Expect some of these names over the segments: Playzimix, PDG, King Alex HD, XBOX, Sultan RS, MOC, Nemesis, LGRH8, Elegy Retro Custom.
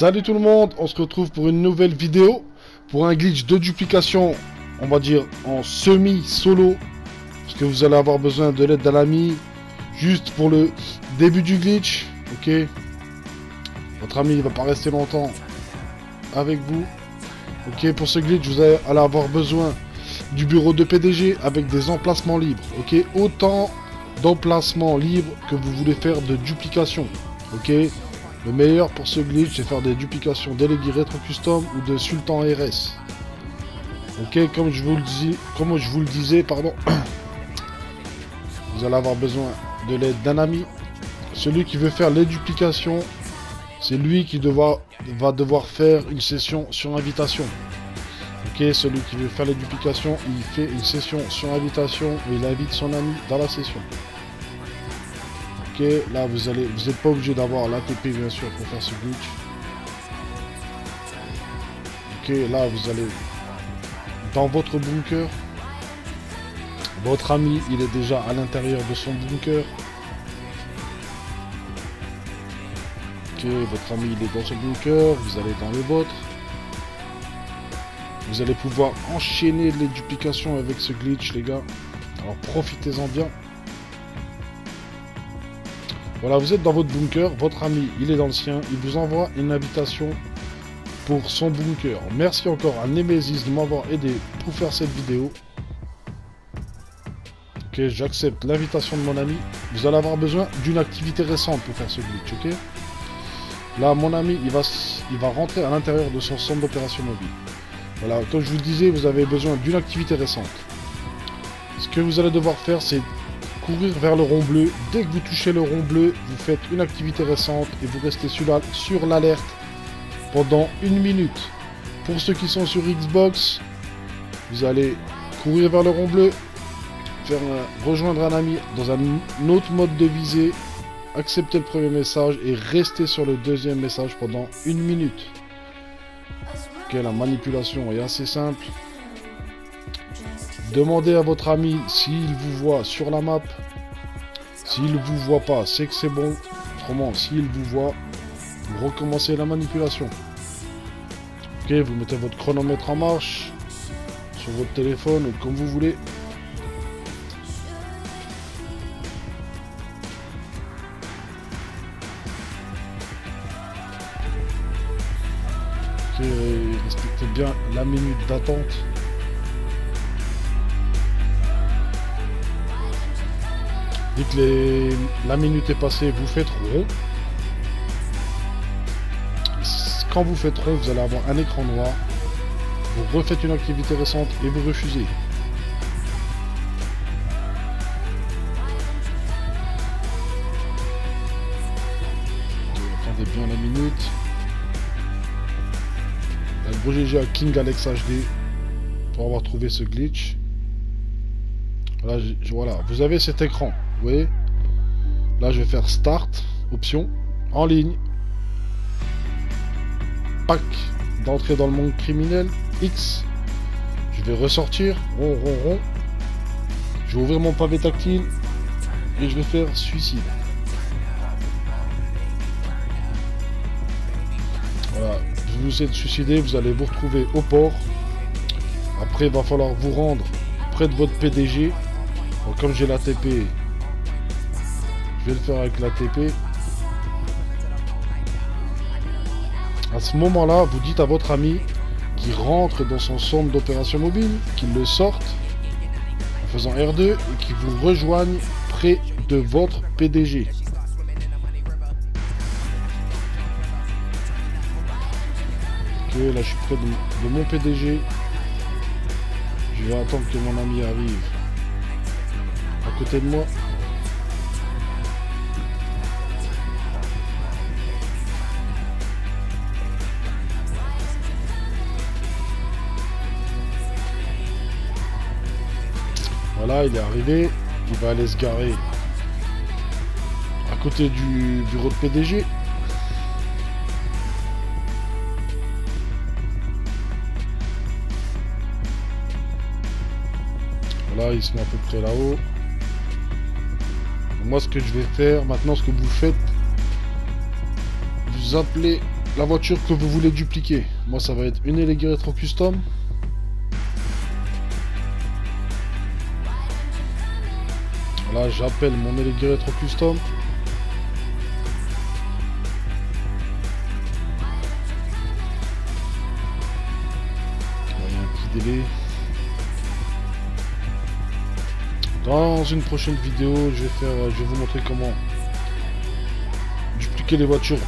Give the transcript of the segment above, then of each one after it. Salut tout le monde, on se retrouve pour une nouvelle vidéo, pour un glitch de duplication, on va dire en semi-solo, parce que vous allez avoir besoin de l'aide d'un ami, juste pour le début du glitch, ok. Votre ami ne va pas rester longtemps avec vous, ok. Pour ce glitch, vous allez avoir besoin du bureau de PDG avec des emplacements libres, ok. Autant d'emplacements libres que vous voulez faire de duplication, ok. Le meilleur pour ce glitch, c'est faire des duplications d'Elegy Retro Custom ou de Sultan RS. Ok, comme je vous le disais, vous allez avoir besoin de l'aide d'un ami. Celui qui veut faire les duplications, c'est lui qui va devoir faire une session sur invitation. Ok, celui qui veut faire les duplications, il fait une session sur invitation et il invite son ami dans la session. Okay, là vous allez, vous n'êtes pas obligé d'avoir l'ATP bien sûr pour faire ce glitch. Ok, là vous allez dans votre bunker. Votre ami il est déjà à l'intérieur de son bunker. Ok, votre ami il est dans son bunker, vous allez dans le vôtre. Vous allez pouvoir enchaîner les duplications avec ce glitch les gars. Alors profitez-en bien. Voilà, vous êtes dans votre bunker, votre ami, il est dans le sien, il vous envoie une invitation pour son bunker. Merci encore à Nemesis de m'avoir aidé pour faire cette vidéo. Ok, j'accepte l'invitation de mon ami. Vous allez avoir besoin d'une activité récente pour faire ce glitch, ok? Là, mon ami, il va rentrer à l'intérieur de son centre d'opération mobile. Voilà, comme je vous le disais, vous avez besoin d'une activité récente. Ce que vous allez devoir faire, c'est courir vers le rond bleu. Dès que vous touchez le rond bleu, vous faites une activité récente et vous restez sur l'alerte pendant 1 minute. Pour ceux qui sont sur Xbox, vous allez courir vers le rond bleu, rejoindre un ami dans un autre mode de visée, accepter le premier message et rester sur le deuxième message pendant 1 minute. Ok, la manipulation est assez simple. Demandez à votre ami s'il vous voit sur la map. S'il ne vous voit pas, c'est que c'est bon. Autrement, s'il vous voit, vous recommencez la manipulation. Ok, vous mettez votre chronomètre en marche sur votre téléphone ou comme vous voulez. Ok, respectez bien la minute d'attente. Dès que la minute est passée, vous faites rond. Quand vous faites rond, vous allez avoir un écran noir. Vous refaites une activité récente et vous refusez. Attendez bien la minute. Un gros GG à King Alex HD pour avoir trouvé ce glitch. Voilà, vous avez cet écran. Vous voyez, là je vais faire Start, option, en ligne, pack d'entrée dans le monde criminel, X, je vais ressortir, rond, rond, rond, je vais ouvrir mon pavé tactile et je vais faire suicide. Voilà, vous vous êtes suicidé, vous allez vous retrouver au port, après il va falloir vous rendre près de votre PDG. Bon, comme j'ai l'ATP, je vais le faire avec l'ATP. À ce moment là vous dites à votre ami qui rentre dans son centre d'opération mobile qu'il le sorte en faisant R2 et qu'il vous rejoigne près de votre PDG. Ok, là je suis près de mon PDG, je vais attendre que mon ami arrive à côté de moi. Voilà, il est arrivé, il va aller se garer à côté du bureau de PDG. Voilà, il se met à peu près là-haut. Moi, ce que je vais faire, maintenant, ce que vous faites, vous appelez la voiture que vous voulez dupliquer. Moi ça va être une Elegy Retro Custom. Là j'appelle mon Elegy Retro Custom. Il y a un petit délai. Dans une prochaine vidéo, je vais vous montrer comment dupliquer les voitures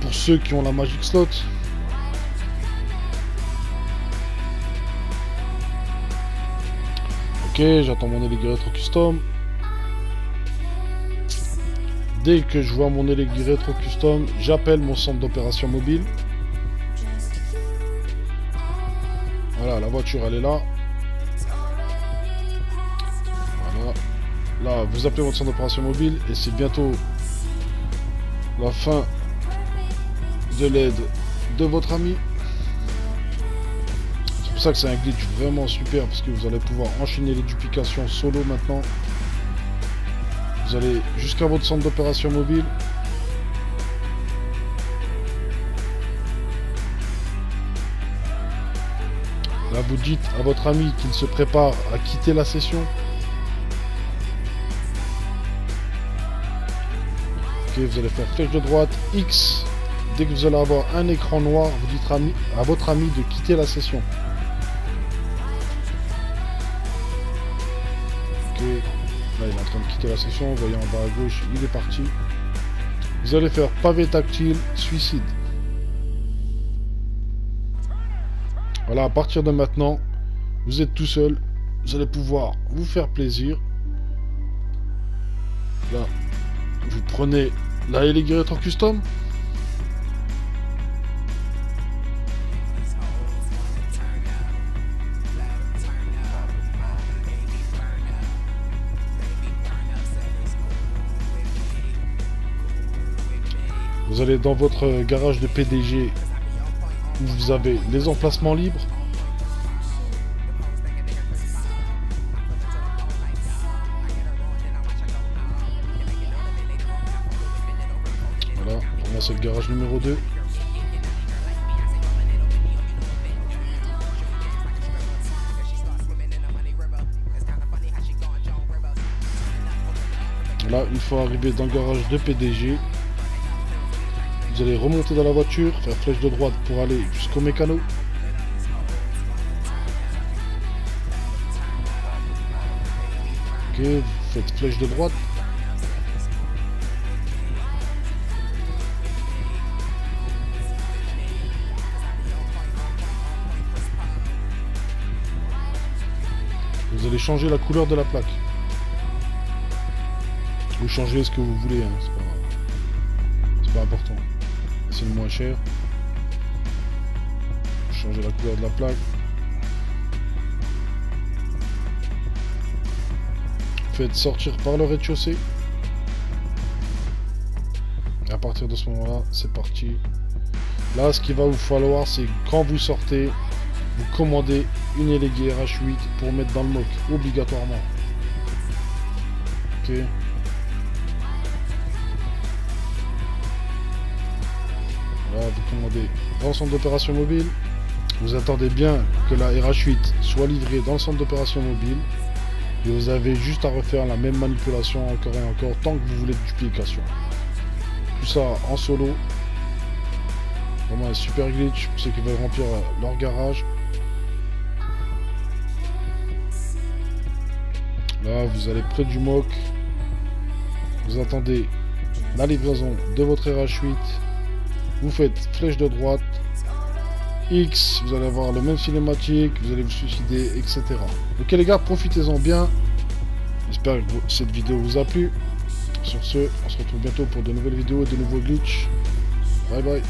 pour ceux qui ont la Magic Slot. Ok, j'attends mon Elegy Retro Custom. Dès que je vois mon Elegy Retro Custom, j'appelle mon centre d'opération mobile. Voilà, la voiture elle est là. Voilà. Là, vous appelez votre centre d'opération mobile et c'est bientôt la fin de l'aide de votre ami. C'est pour ça que c'est un glitch vraiment super parce que vous allez pouvoir enchaîner les duplications solo maintenant. Vous allez jusqu'à votre centre d'opération mobile. Là, vous dites à votre ami qu'il se prépare à quitter la session. Ok, vous allez faire flèche de droite, X. Dès que vous allez avoir un écran noir, vous dites à votre ami de quitter la session. Ok. Là, il est en train de quitter la session, vous voyez en bas à gauche, il est parti. Vous allez faire pavé tactile, suicide. Voilà, à partir de maintenant, vous êtes tout seul, vous allez pouvoir vous faire plaisir. Là, vous prenez la Elegy Retro Custom. Vous allez dans votre garage de PDG où vous avez les emplacements libres. Voilà, pour moi c'est le garage numéro 2. Là, une fois arrivé dans le garage de PDG, vous allez remonter dans la voiture, faire flèche de droite pour aller jusqu'au mécano. Ok, vous faites flèche de droite. Vous allez changer la couleur de la plaque. Vous changez ce que vous voulez, hein, c'est pas important. C'est le moins cher. Changer la couleur de la plaque. Faites sortir par le rez-de-chaussée. À partir de ce moment-là, c'est parti. Là, ce qu'il va vous falloir, c'est quand vous sortez, vous commandez une LGRH8 pour mettre dans le MOC, obligatoirement. Ok. Là, vous commandez dans le centre d'opération mobile. Vous attendez bien que la RH8 soit livrée dans le centre d'opération mobile. Et vous avez juste à refaire la même manipulation encore et encore tant que vous voulez de duplication. Tout ça en solo. Vraiment un super glitch pour ceux qui veulent remplir leur garage. Là, vous allez près du MOC. Vous attendez la livraison de votre RH8. Vous faites flèche de droite, X, vous allez avoir le même cinématique, vous allez vous suicider, etc. Ok les gars, profitez-en bien. J'espère que cette vidéo vous a plu. Sur ce, on se retrouve bientôt pour de nouvelles vidéos et de nouveaux glitchs. Bye bye.